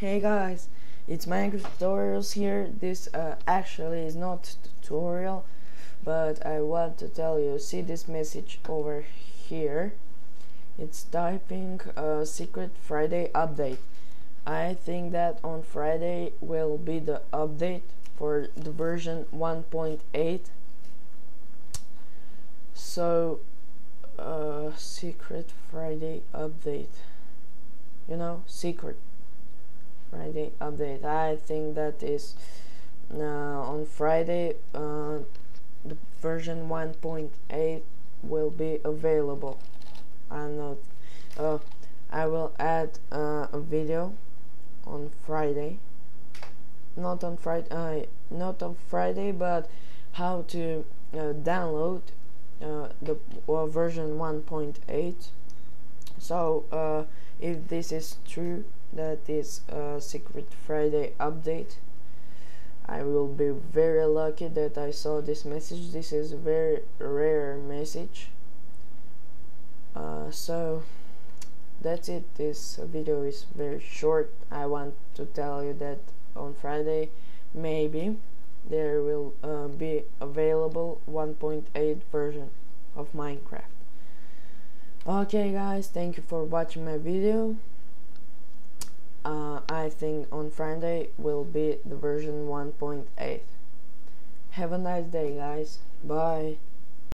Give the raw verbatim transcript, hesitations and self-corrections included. Hey guys, it's Minecraft Tutorials here. This uh, actually is not tutorial, but I want to tell you. See this message over here? It's typing uh, secret Friday update. I think that on Friday will be the update for the version one point eight. So uh, secret Friday update, you know, secret Friday update. I think that is uh, on Friday uh, the version one point eight will be available. I know uh, I will add uh, a video on Friday, not on Friday uh, not on Friday but how to uh, download uh, the uh, version one point eight. So uh, if this is true, that is a secret Friday update, I will be very lucky that I saw this message. This is a very rare message. Uh, so that's it. This video is very short. I want to tell you that on Friday maybe there will uh, be available one point eight version of Minecraft. Okay guys, thank you for watching my video. Uh, I think on Friday will be the version one point eight. Have a nice day guys, bye.